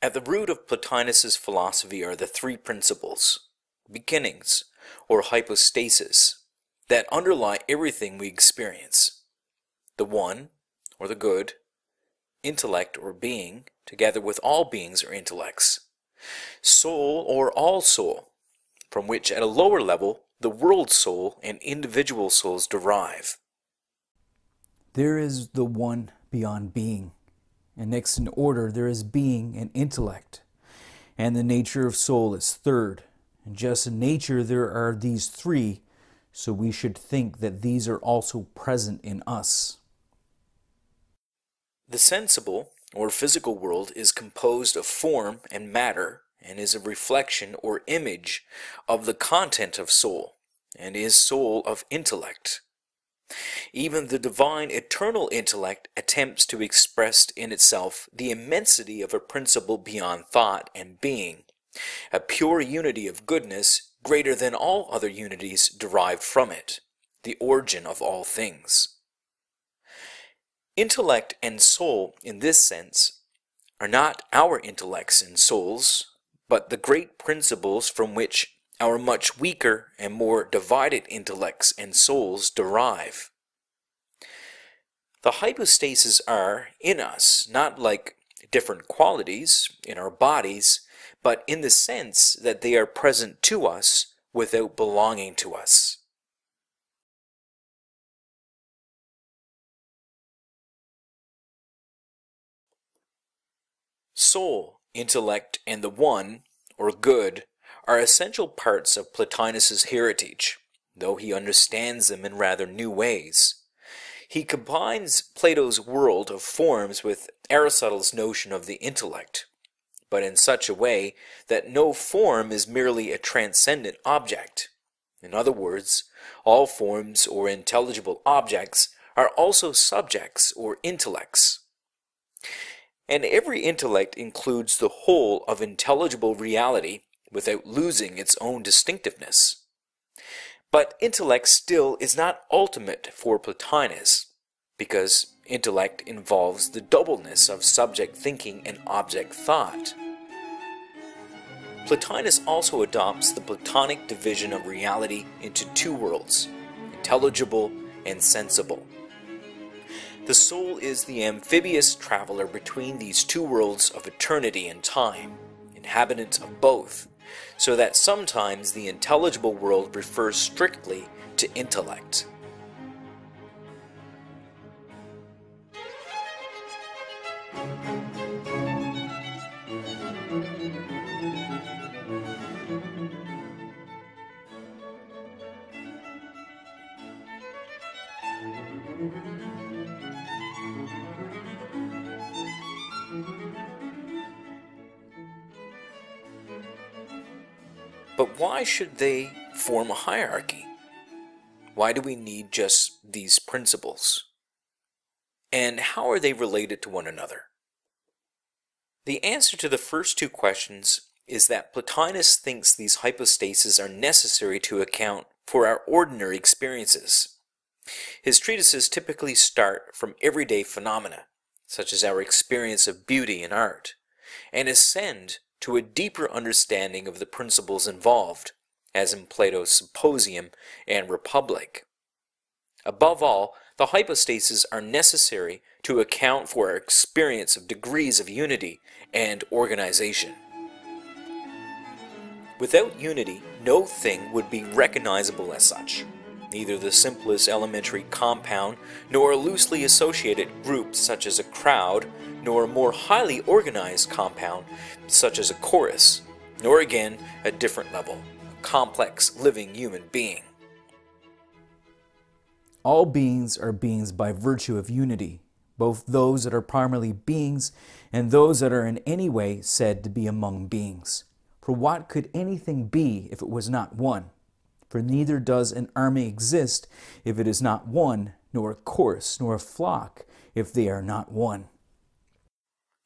At the root of Plotinus's philosophy are the three principles, beginnings, or hypostasis, that underlie everything we experience. The one, or the good, intellect or being, together with all beings or intellects. Soul or all soul, from which at a lower level the world soul and individual souls derive. There is the one beyond being. And next in order, there is being and intellect. And the nature of soul is third. And just in nature, there are these three, so we should think that these are also present in us. The sensible, or physical world, is composed of form and matter, and is a reflection or image of the content of soul, and is soul of intellect. Even the divine eternal intellect attempts to express in itself the immensity of a principle beyond thought and being, a pure unity of goodness greater than all other unities derived from it, the origin of all things. Intellect and soul, in this sense, are not our intellects and souls, but the great principles from which our much weaker and more divided intellects and souls derive. The hypostases are in us, not like different qualities in our bodies, but in the sense that they are present to us without belonging to us. Soul, intellect, and the one, or good, are essential parts of Plotinus's heritage, though he understands them in rather new ways. He combines Plato's world of forms with Aristotle's notion of the intellect, but in such a way that no form is merely a transcendent object. In other words, all forms or intelligible objects are also subjects or intellects. And every intellect includes the whole of intelligible reality without losing its own distinctiveness. But intellect still is not ultimate for Plotinus, because intellect involves the doubleness of subject thinking and object thought. Plotinus also adopts the Platonic division of reality into two worlds, intelligible and sensible. The soul is the amphibious traveler between these two worlds of eternity and time, inhabitant of both, so that sometimes the intelligible world refers strictly to intellect. But why should they form a hierarchy? Why do we need just these principles? And how are they related to one another? The answer to the first two questions is that Plotinus thinks these hypostases are necessary to account for our ordinary experiences. His treatises typically start from everyday phenomena, such as our experience of beauty and art, and ascend to a deeper understanding of the principles involved, as in Plato's Symposium and Republic. Above all, the hypostases are necessary to account for our experience of degrees of unity and organization. Without unity, no thing would be recognizable as such, neither the simplest elementary compound, nor a loosely associated group such as a crowd, nor a more highly organized compound such as a chorus, nor again a different level, a complex living human being. All beings are beings by virtue of unity, both those that are primarily beings and those that are in any way said to be among beings. For what could anything be if it was not one? For neither does an army exist if it is not one, nor a chorus, nor a flock, if they are not one.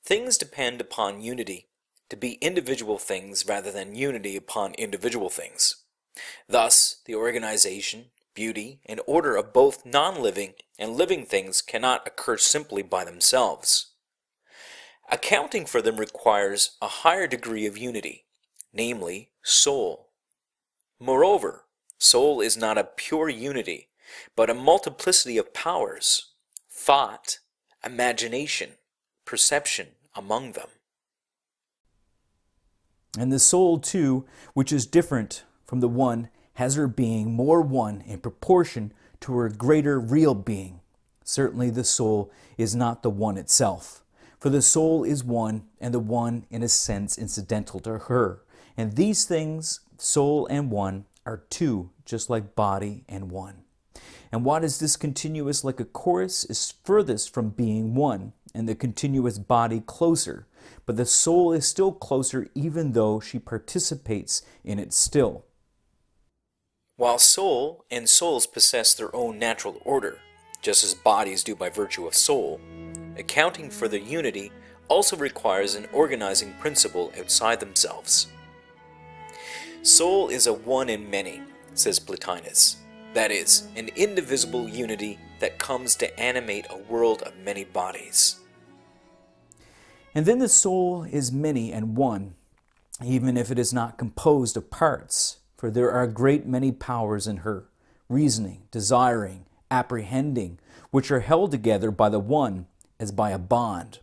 Things depend upon unity, to be individual things rather than unity upon individual things. Thus, the organization, beauty, and order of both non-living and living things cannot occur simply by themselves. Accounting for them requires a higher degree of unity, namely soul. Moreover, soul is not a pure unity, but a multiplicity of powers, thought, imagination, perception among them. And the soul too, which is different from the one, has her being more one in proportion to her greater real being. Certainly the soul is not the one itself, for the soul is one, and the one in a sense incidental to her. And these things, soul and one, are two, just like body and one. And what is discontinuous like a chorus is furthest from being one, and the continuous body closer, but the soul is still closer even though she participates in it still. While soul and souls possess their own natural order, just as bodies do by virtue of soul, accounting for their unity also requires an organizing principle outside themselves. Soul is a one in many, says Plotinus, that is, an indivisible unity that comes to animate a world of many bodies. And then the soul is many and one, even if it is not composed of parts, for there are a great many powers in her, reasoning, desiring, apprehending, which are held together by the one as by a bond.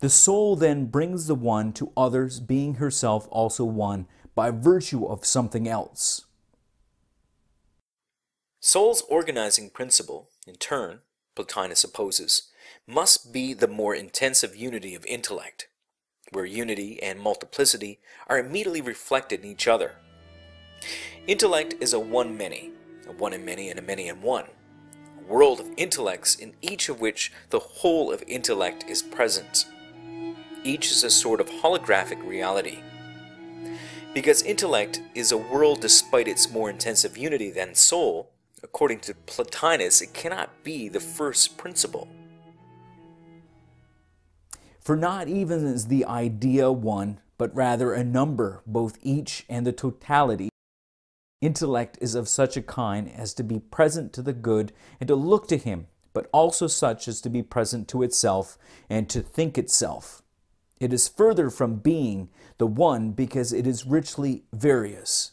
The soul then brings the one to others, being herself also one by virtue of something else. Soul's organizing principle, in turn, Plotinus opposes, must be the more intensive unity of intellect, where unity and multiplicity are immediately reflected in each other. Intellect is a one in many and a many in one, a world of intellects in each of which the whole of intellect is present. Each is a sort of holographic reality. Because intellect is a world despite its more intensive unity than soul, according to Plotinus, it cannot be the first principle. For not even is the idea one, but rather a number, both each and the totality. Intellect is of such a kind as to be present to the good and to look to him, but also such as to be present to itself and to think itself. It is further from being the one because it is richly various.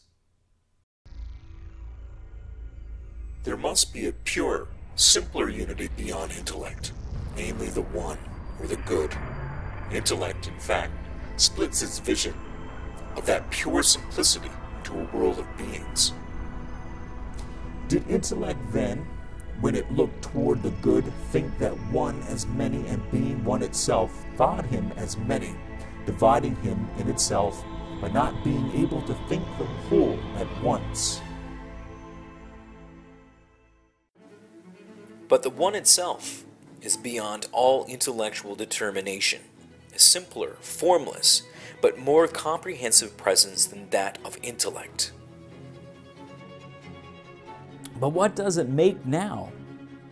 There must be a pure, simpler unity beyond intellect, namely the one, or the good. Intellect, in fact, splits its vision of that pure simplicity into a world of beings. Did intellect then, when it looked toward the good, think that one as many and being one itself, thought him as many, dividing him in itself by not being able to think the whole at once? But the one itself is beyond all intellectual determination, a simpler, formless, but more comprehensive presence than that of intellect. But what does it make now?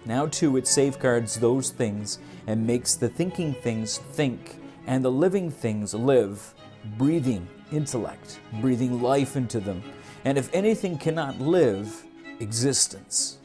Now too it safeguards those things and makes the thinking things think and the living things live, breathing intellect, breathing life into them, and if anything cannot live, existence.